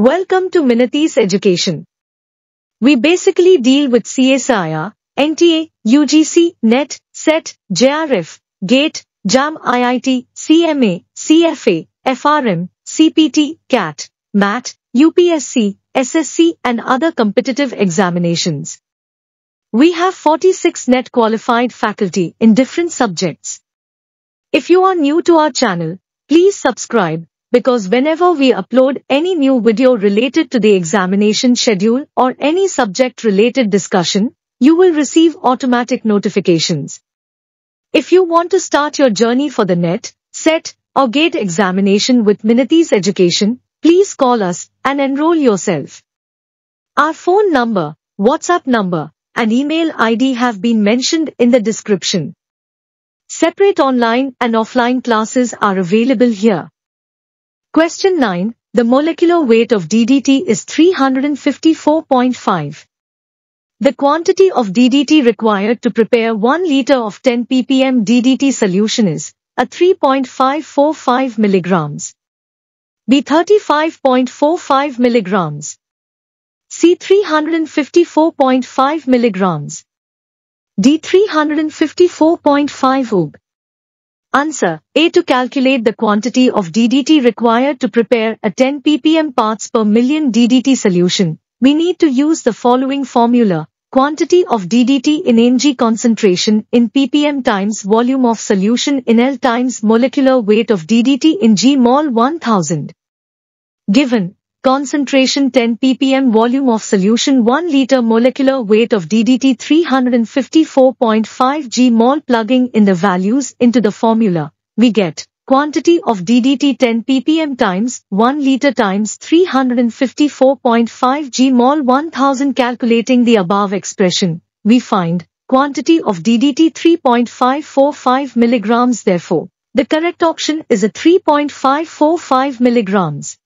Welcome to Minati's Education. We basically deal with CSIR, NTA, UGC, NET, SET, JRF, GATE, JAM, IIT, CMA, CFA, FRM, CPT, CAT, MAT, UPSC, SSC and other competitive examinations. We have 46 NET qualified faculty in different subjects. If you are new to our channel, please subscribe, because whenever we upload any new video related to the examination schedule or any subject-related discussion, you will receive automatic notifications. If you want to start your journey for the NET, SET, or GATE examination with Minati's Education, please call us and enroll yourself. Our phone number, WhatsApp number, and email ID have been mentioned in the description. Separate online and offline classes are available here. Question 9. The molecular weight of DDT is 354.5. The quantity of DDT required to prepare 1 liter of 10 ppm DDT solution is A 3.545 mg. B 35.45 mg. C 354.5 mg. D 354.5 UG. Answer A. To calculate the quantity of DDT required to prepare a 10 ppm parts per million DDT solution, we need to use the following formula: quantity of DDT in Mg concentration in ppm times volume of solution in L times molecular weight of DDT in g mol 1000. Given concentration 10 ppm, volume of solution 1 liter, molecular weight of DDT 354.5 g mol. Plugging in the values into the formula, we get quantity of DDT 10 ppm times 1 liter times 354.5 g mol 1000. Calculating the above expression, we find quantity of DDT 3.545 mg. Therefore, the correct option is A 3.545 mg.